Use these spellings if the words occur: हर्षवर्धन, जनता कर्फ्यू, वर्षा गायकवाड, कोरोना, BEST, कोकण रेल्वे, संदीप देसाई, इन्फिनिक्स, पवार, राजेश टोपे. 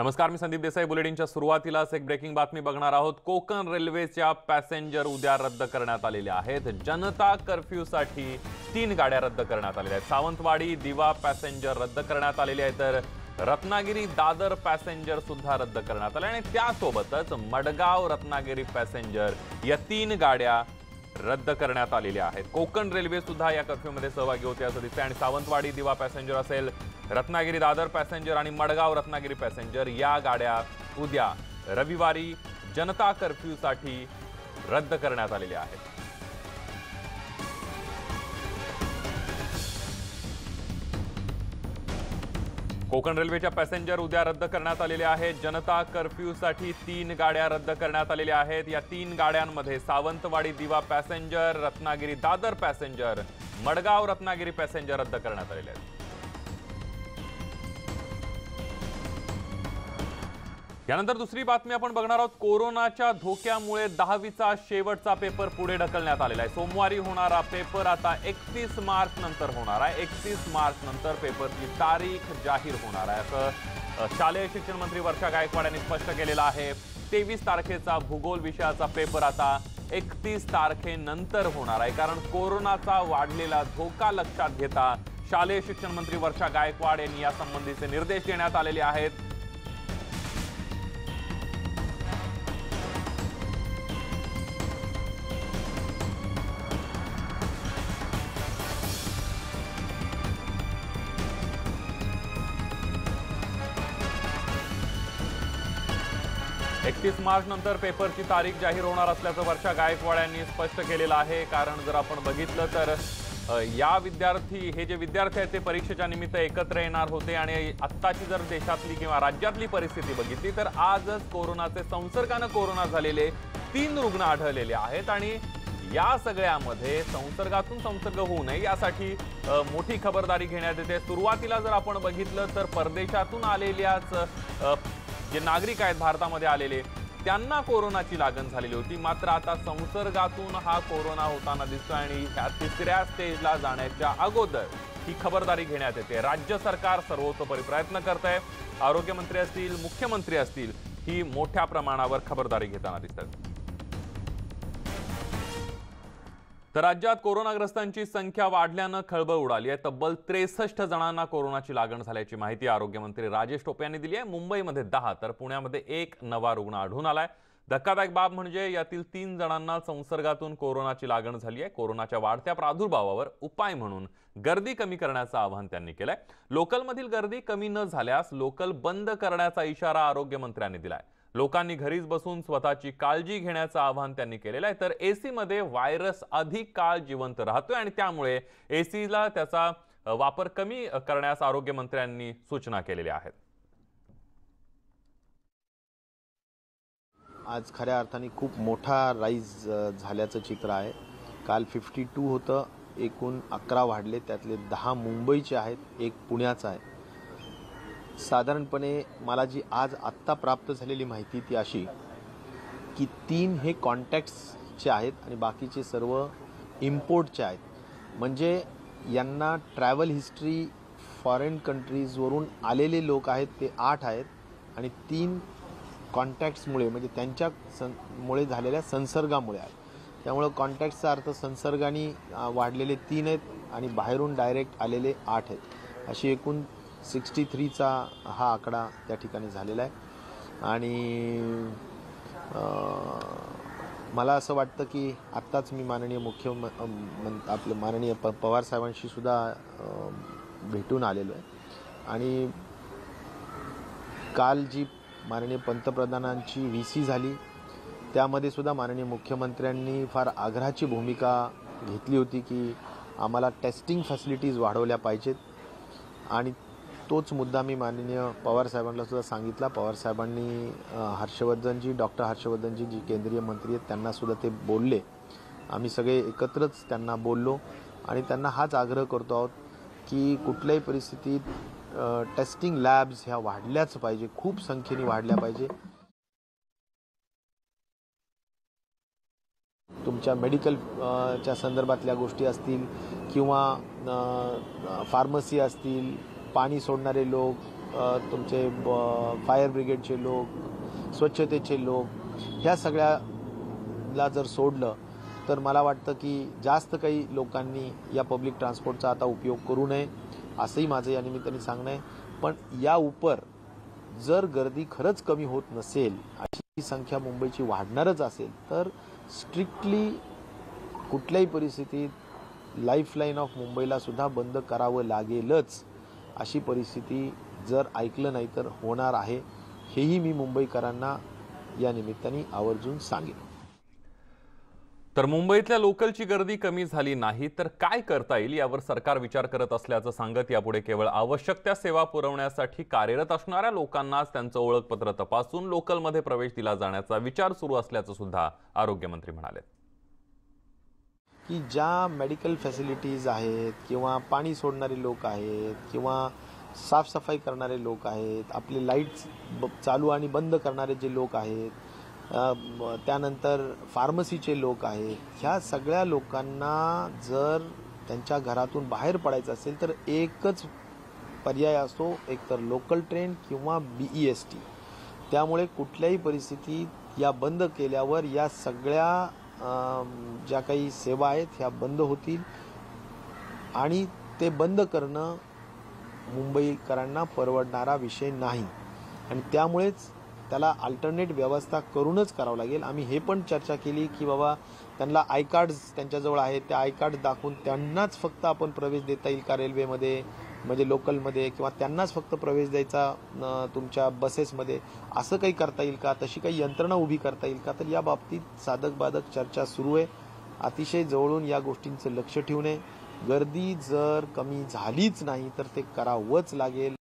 नमस्कार, मी संदीप देसाई। बुलेटिनच्या सुरुवातीलाच एक ब्रेकिंग बातमी बघणार आहोत। कोकण रेल्वेच्या पॅसेंजर उद्या रद्द करण्यात आलेले आहेत। जनता कर्फ्यूसाठी 3 गाड्या रद्द करण्यात आलेल्या आहेत। सावंतवाडी दिवा पॅसेंजर रद्द करण्यात आलेली आहे, तर रत्नागिरी दादर पॅसेंजर सुद्धा रद्द करण्यात आले आणि त्यासोबतच मडगाव रत्नागिरी पॅसेंजर या 3 गाड्या रद्द करण्यात आलेल्या आहेत। कोकण रेल्वे सुद्धा या कर्फ्यू मध्ये सहभागी होते असं दिसते आणि सावंतवाडी दिवा पॅसेंजर असेल, रत्नागिरी दादर पॅसेंजर आणि मडगाव रत्नागिरी पॅसेंजर या गाड्या उद्या रविवारी जनता कर्फ्यू साठी रद्द करण्यात आलेल्या आहेत। कोकण रेल्वेच्या पॅसेंजर उद्या रद्द करण्यात आलेल्या आहेत। जनता कर्फ्यू साठी 3 गाड्या रद्द करण्यात आलेल्या आहेत। या 3 गाड्यांमध्ये Sawantwadi Diva passenger, Ratnagiri Dadar passenger, Madgaon Ratnagiri passenger रद्द करण्यात आलेले आहेत। यानंतर दुसरी बातमी आपण बघणार आहोत। कोरोनाच्या धोक्यामुळे 10वीचा शेवटचा पेपर पुढे ढकलण्यात आलेला आहे। सोमवारी होणारा पेपर आता 31 मार्च नंतर होणार आहे। 31 मार्च नंतर पेपरची तारीख जाहीर होणार आहे असं शालेय शिक्षण मंत्री वर्षा गायकवाड यांनी स्पष्ट केलेलं आहे। 23 तारखेचा भूगोल विषयाचा पेपर आता 31 तारखेनंतर होणार आहे, कारण कोरोनाचा वाढलेला धोका लक्षात घेता शालेय शिक्षण मंत्री वर्षा गायकवाड यांनी या संबंधीचे निर्देश देण्यात आलेले आहेत। मार्च नंतर पेपरची तारीख जाहीर होणार असल्याचं वर्षा गायकवाड यांनी स्पष्ट केलेलं आहे, कारण जर आपण बघितलं तर या हे जे विद्यार्थी आहेत ते परीक्षेच्या निमित्त एकत्र येणार होते आणि आत्ताची जर देशातली किंवा राज्यातली परिस्थिती बघितली तर आजच कोरोनाचे संसर्गाने कोरोना झालेले 3 रुग्ण आढळलेले आहेत आणि या सगळ्यामध्ये संसर्गातून संसर्ग होऊ नये यासाठी मोठी खबरदारी घेण्यात येते। सुरुवातीला जर आपण बघितलं तर परदेशातून आलेल्याच जे नागरिक आहेत भारतामध्ये आलेले त्यांना कोरोनाची लागण झालेली होती, मात्र आता संसर्गातून हा कोरोना होताना दिसतो आणि ह्या 3ऱ्या स्टेजला जाण्याच्या अगोदर ही खबरदारी घेण्यात येते। राज्य सरकार सर्वतोपरी प्रयत्न करत आहे, आरोग्यमंत्री असतील, मुख्यमंत्री असतील, ही मोठ्या प्रमाणावर खबरदारी घेताना दिसतात। तर राज्यात कोरोनाग्रस्तांची संख्या वाढल्यानं खळबळ उडाली आहे। तब्बल 63 जणांना कोरोनाची लागण झाल्याची माहिती आरोग्यमंत्री राजेश टोपे यांनी दिली आहे। मुंबईमध्ये 10 तर पुण्यामध्ये 1 नवा रुग्ण आढळून आलाय। धक्कादायक बाब म्हणजे यातील 3 जणांना संसर्गातून कोरोनाची लागण झाली आहे। कोरोनाच्या वाढत्या प्रादुर्भावावर उपाय म्हणून गर्दी कमी करण्याचं आवाहन त्यांनी केलंय। लोकलमधील गर्दी कमी न झाल्यास लोकल बंद करण्याचा इशारा आरोग्यमंत्र्यांनी दिलाय। लोकांनी घरीच बसून स्वतःची काळजी घेण्याचं आवाहन त्यांनी केलेलं आहे। तर एसी मध्ये व्हायरस अधिक काळ जिवंत राहतोय आणि त्यामुळे एसीला त्याचा वापर कमी करण्यास आरोग्य मंत्र्यांनी सूचना केलेल्या आहेत। आज खऱ्या अर्थाने खूप मोठा राईज झाल्याचं चित्र आहे। काल 52 होतं, एकूण 11 वाढले, त्यातले 10 मुंबईचे आहेत, 1 पुण्याचा आहे। साधारणपणे मला जी आज आत्ता प्राप्त झालेली माहिती ती अशी की 3 हे कॉन्टॅक्ट्सचे आहेत आणि बाकीचे सर्व इम्पोर्टचे आहेत। म्हणजे यांना ट्रॅव्हल हिस्ट्री फॉरेन कंट्रीजवरून आलेले लोक आहेत, ते 8 आहेत आणि 3 कॉन्टॅक्ट्समुळे म्हणजे त्यांच्यामुळे झालेल्या संसर्गामुळे आहेत। त्यामुळे कॉन्टॅक्टचा अर्थ संसर्गाने वाढलेले 3 आहेत आणि बाहेरून डायरेक्ट आलेले 8 आहेत, अशी एकूण 63चा हा आकडा त्या ठिकाणी झालेला आहे। आणि मला असं वाटतं की आत्ताच मी माननीय आपले माननीय पवार साहेबांशी सुद्धा भेटून आलेलो आहे आणि काल जी माननीय पंतप्रधानांची VC झाली त्यामध्ये सुद्धा माननीय मुख्यमंत्र्यांनी फार आग्रहाची भूमिका घेतली होती की आम्हाला टेस्टिंग फॅसिलिटीज वाढवल्या पाहिजेत आणि तोच मुद्दा मी माननीय पवार साहेबांना सुद्धा सांगितला। पवार साहेबांनी हर्षवर्धनजी डॉक्टर हर्षवर्धनजी जी केंद्रीय मंत्री आहेत त्यांना सुद्धा ते बोलले। आम्ही सगळे एकत्रच त्यांना बोललो आणि त्यांना हाच आग्रह करतो आहोत की कुठल्याही परिस्थितीत टेस्टिंग लॅब्स ह्या वाढल्याच पाहिजे, खूप संख्येने वाढल्या पाहिजे। तुमच्या मेडिकलच्या संदर्भातल्या गोष्टी असतील किंवा फार्मसी असतील, पाणी सोडणारे लोग, तुमचे फायर ब्रिगेडचे लोक, स्वच्छतेचे लोक, ह्या सगळ्याला जर सोडलं तर मला वाटतं की जास्त काही लोकांनी या पब्लिक ट्रान्सपोर्टचा आता उपयोग करू नये असंही माझं या निमित्ताने सांगणं आहे। पण या उपर जर गर्दी खरंच कमी होत नसेल, अशी संख्या मुंबईची वाढणारच असेल तर स्ट्रिक्टली कुठल्याही परिस्थितीत लाईफलाईन ऑफ मुंबईला सुद्धा बंद करावं लागेलच, अशी परिस्थिती जर ऐकलं नाही तर होणार आहे, हेही मी मुंबईकरांना या निमित्ताने आवर्जून सांगेन। तर मुंबईतल्या लोकलची गर्दी कमी झाली नाही तर काय करता येईल यावर सरकार विचार करत असल्याचं सांगत यापुढे केवळ आवश्यक त्या सेवा पुरवण्यासाठी कार्यरत असणाऱ्या लोकांनाच त्यांचं ओळखपत्र तपासून लोकलमध्ये प्रवेश दिला जाण्याचा विचार सुरू असल्याचं सुद्धा आरोग्यमंत्री म्हणाले की ज्या मेडिकल फॅसिलिटीज आहेत किंवा पाणी सोडणारे लोक आहेत किंवा साफसफाई करणारे लोक आहेत, आपले लाईट्स चालू आणि बंद करणारे जे लोक आहेत, त्यानंतर फार्मसीचे लोक आहेत, ह्या सगळ्या लोकांना जर त्यांच्या घरातून बाहेर पडायचं असेल तर एकच पर्याय असतो, एकतर लोकल ट्रेन किंवा BEST। त्यामुळे कुठल्याही परिस्थितीत या बंद केल्यावर या सगळ्या ज्या काही सेवा आहेत ह्या बंद होतील आणि ते बंद करणं मुंबईकरांना परवडणारा विषय नाही आणि त्यामुळेच त्याला अल्टरनेट व्यवस्था करूनच करावं लागेल। आम्ही हे पण चर्चा केली की बाबा त्यांना आय कार्ड्स त्यांच्याजवळ आहेत, त्या आय कार्ड दाखवून त्यांनाच फक्त आपण प्रवेश देता येईल का रेल्वेमध्ये म्हणजे लोकलमध्ये, किंवा त्यांनाच फक्त प्रवेश द्यायचा तुमच्या बसेसमध्ये, असं काही करता येईल का, तशी काही यंत्रणा उभी करता येईल का, तर या बाबतीत साधकबाधक चर्चा सुरू आहे। अतिशय जवळून या गोष्टींचं लक्ष ठेवणे, गर्दी जर कमी झालीच नाही तर ते करावंच लागेल